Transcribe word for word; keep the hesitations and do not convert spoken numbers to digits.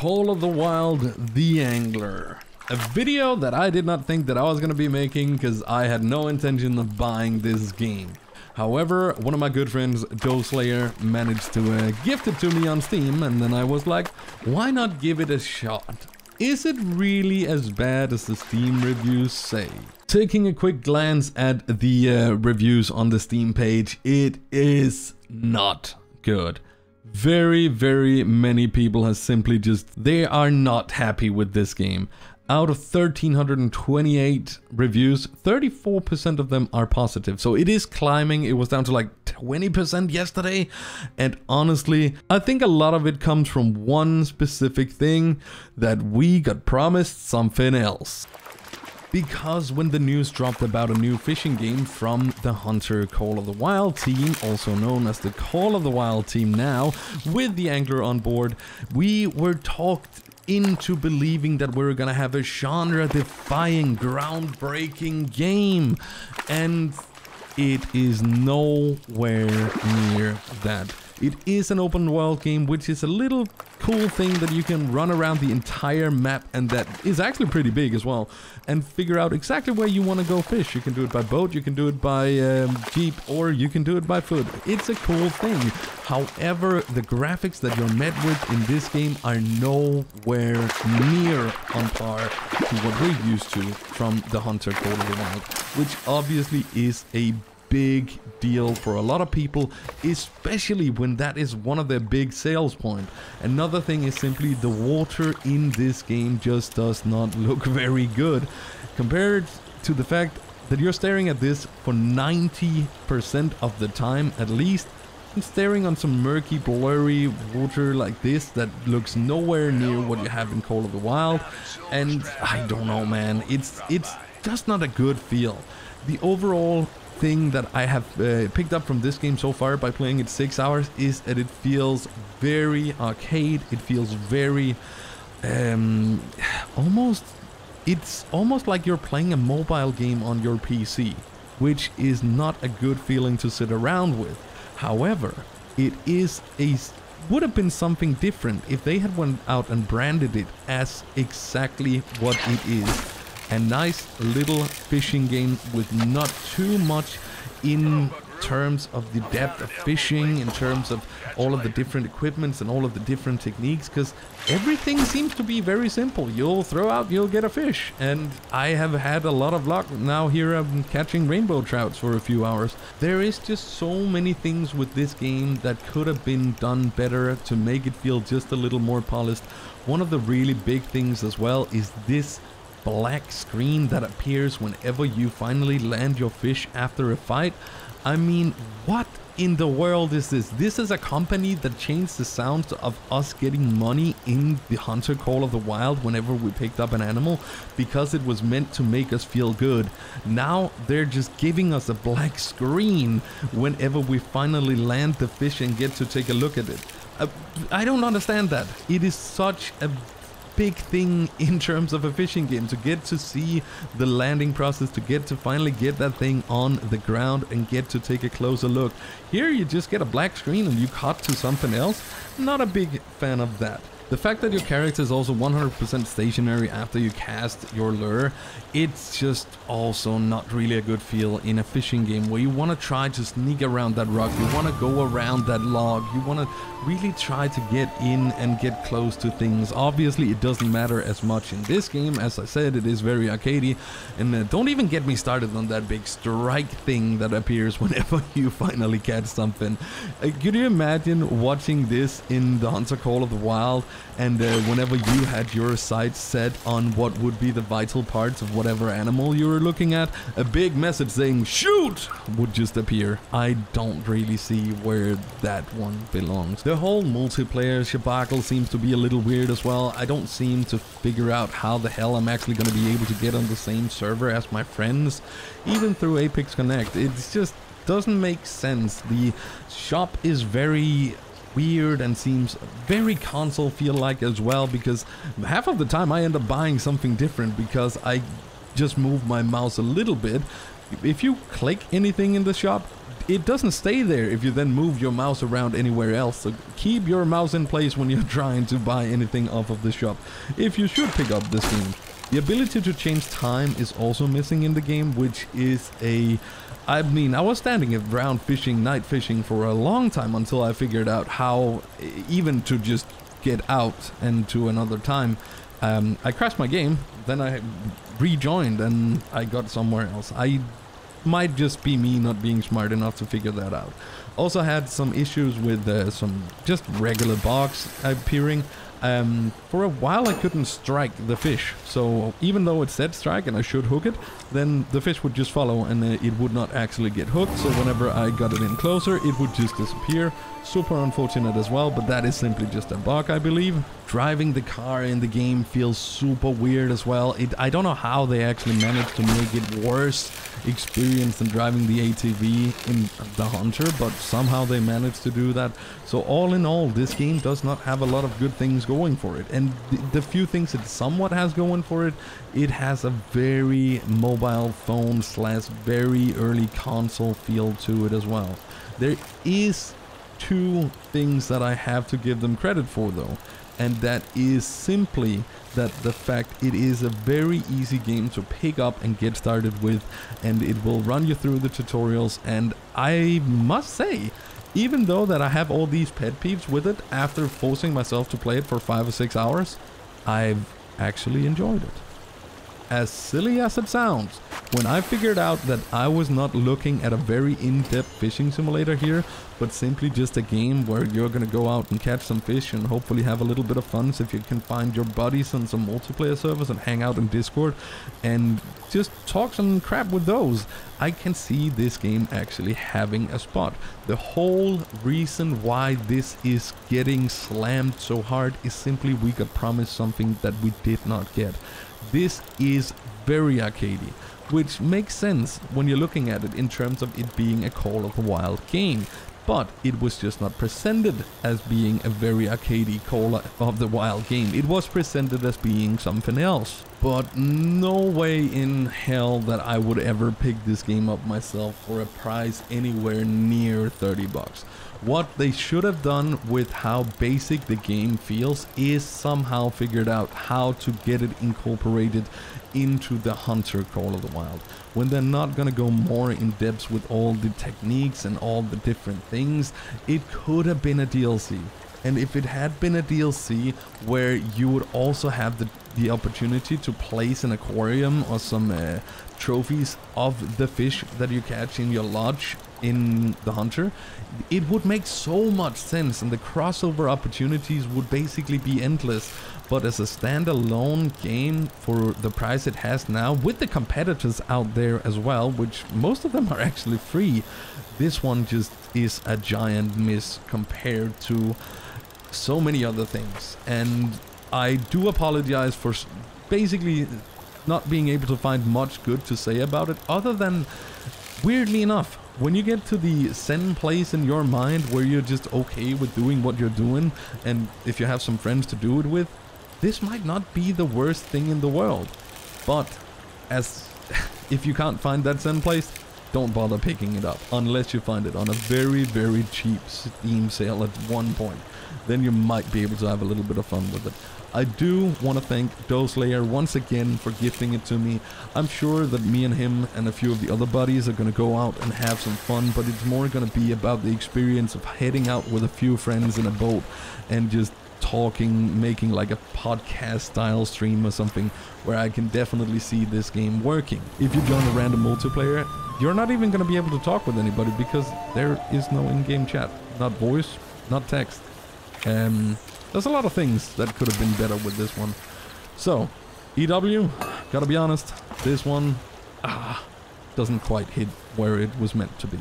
Call of the Wild: The Angler. A video that I did not think that I was going to be making because I had no intention of buying this game. However, one of my good friends, Doeslayer, managed to uh, gift it to me on Steam, and then I was like, why not give it a shot? Is it really as bad as the Steam reviews say? Taking a quick glance at the uh, reviews on the Steam page, it is not good. Very, very many people have simply just, they are not happy with this game. Out of one thousand three hundred twenty-eight reviews, thirty-four percent of them are positive. So it is climbing. It was down to like twenty percent yesterday. And honestly, I think a lot of it comes from one specific thing, that we got promised something else. Because when the news dropped about a new fishing game from the Hunter Call of the Wild team, also known as the Call of the Wild team now, with the Angler on board, we were talked into believing that we were gonna have a genre-defying, groundbreaking game. And it is nowhere near that. It is an open world game, which is a little cool thing that you can run around the entire map, and that is actually pretty big as well, and figure out exactly where you want to go fish. You can do it by boat, you can do it by um, jeep, or you can do it by foot. It's a cool thing. However, the graphics that you're met with in this game are nowhere near on par to what we're used to from the Hunter Call of the Wild, which obviously is a big deal for a lot of people, especially when that is one of their big sales points. Another thing is simply the water in this game just does not look very good compared to the fact that you're staring at this for ninety percent of the time at least. I'm staring on some murky, blurry water like this that looks nowhere near what you have in Call of the Wild, and I don't know, man, it's it's just not a good feel. The overall thing that I have uh, picked up from this game so far by playing it six hours is that it feels very arcade. It feels very um, almost, it's almost like you're playing a mobile game on your P C, which is not a good feeling to sit around with. However, it is a would have been something different if they had went out and branded it as exactly what it is. A nice little fishing game with not too much in terms of the depth of fishing, in terms of all of the different equipments and all of the different techniques, because everything seems to be very simple. You'll throw out, you'll get a fish. And I have had a lot of luck. Now here I'm catching rainbow trouts for a few hours. There is just so many things with this game that could have been done better to make it feel just a little more polished. One of the really big things as well is this black screen that appears whenever you finally land your fish after a fight. I mean, what in the world is this? This is a company that changed the sound of us getting money in the Hunter Call of the Wild whenever we picked up an animal, because it was meant to make us feel good. Now they're just giving us a black screen whenever we finally land the fish and get to take a look at it. Uh, I don't understand that. It is such a big thing in terms of a fishing game, to get to see the landing process, to get to finally get that thing on the ground and get to take a closer look. Here you just get a black screen and you cut to something else. Not a big fan of that. The fact that your character is also one hundred percent stationary after you cast your lure, it's just also not really a good feel in a fishing game where you want to try to sneak around that rock, you want to go around that log, you want to really try to get in and get close to things. Obviously, it doesn't matter as much in this game. As I said, it is very arcadey, and uh, don't even get me started on that big strike thing that appears whenever you finally catch something. Uh, could you imagine watching this in the Hunter Call of the Wild? And uh, whenever you had your sights set on what would be the vital parts of whatever animal you were looking at, a big message saying "shoot" would just appear. I don't really see where that one belongs. The whole multiplayer shabacle seems to be a little weird as well. I don't seem to figure out how the hell I'm actually going to be able to get on the same server as my friends, even through Apex Connect. It's just doesn't make sense. The shop is very weird and seems very console feel like as well, because half of the time I end up buying something different because I just move my mouse a little bit. If you click anything in the shop, it doesn't stay there if you then move your mouse around anywhere else. So keep your mouse in place when you're trying to buy anything off of the shop, if you should pick up this game. The ability to change time is also missing in the game, which is a... I mean, I was standing around fishing, night fishing for a long time until I figured out how even to just get out and to another time. Um, I crashed my game, then I rejoined and I got somewhere else. I might just be me not being smart enough to figure that out. Also had some issues with uh, some just regular bugs appearing. Um, for a while I couldn't strike the fish, so even though it said strike and I should hook it, then the fish would just follow and uh, it would not actually get hooked, so whenever I got it in closer it would just disappear. Super unfortunate as well, but that is simply just a bug, I believe. Driving the car in the game feels super weird as well. It, I don't know how they actually managed to make it worse experience than driving the A T V in the Hunter, but somehow they managed to do that. So all in all, this game does not have a lot of good things going for it, and th the few things it somewhat has going for it, it has a very mobile phone slash very early console feel to it as well. There is two things that I have to give them credit for though, and that is simply that the fact it is a very easy game to pick up and get started with, and it will run you through the tutorials. And I must say, even though that I have all these pet peeves with it, after forcing myself to play it for five or six hours, I've actually enjoyed it. As silly as it sounds, when I figured out that I was not looking at a very in-depth fishing simulator here, but simply just a game where you're gonna go out and catch some fish and hopefully have a little bit of fun, so if you can find your buddies on some multiplayer servers and hang out in Discord and just talk some crap with those, I can see this game actually having a spot. The whole reason why this is getting slammed so hard is simply we got promised something that we did not get. This is very arcadey, which makes sense when you're looking at it in terms of it being a Call of the Wild game, but it was just not presented as being a very arcadey Call of the Wild game. It was presented as being something else, but no way in hell that I would ever pick this game up myself for a price anywhere near thirty bucks. What they should have done with how basic the game feels is somehow figured out how to get it incorporated into the Hunter Call of the Wild. When they're not gonna go more in depth with all the techniques and all the different things, it could have been a D L C. And if it had been a D L C where you would also have the, the opportunity to place an aquarium or some uh, trophies of the fish that you catch in your lodge in the Hunter, it would make so much sense and the crossover opportunities would basically be endless. But as a standalone game for the price it has now, with the competitors out there as well, which most of them are actually free, this one just is a giant miss compared to so many other things. And I do apologize for basically not being able to find much good to say about it, other than, weirdly enough, when you get to the zen place in your mind where you're just okay with doing what you're doing, and if you have some friends to do it with, this might not be the worst thing in the world. But as if you can't find that zen place, don't bother picking it up unless you find it on a very, very cheap Steam sale at one point. Then you might be able to have a little bit of fun with it. I do want to thank Doeslayer once again for gifting it to me. I'm sure that me and him and a few of the other buddies are going to go out and have some fun, but it's more going to be about the experience of heading out with a few friends in a boat and just talking, making like a podcast style stream or something where I can definitely see this game working. If you join a random multiplayer, you're not even going to be able to talk with anybody because there is no in-game chat, not voice, not text. Um, there's a lot of things that could have been better with this one. So, E W, gotta be honest, this one ah, doesn't quite hit where it was meant to be.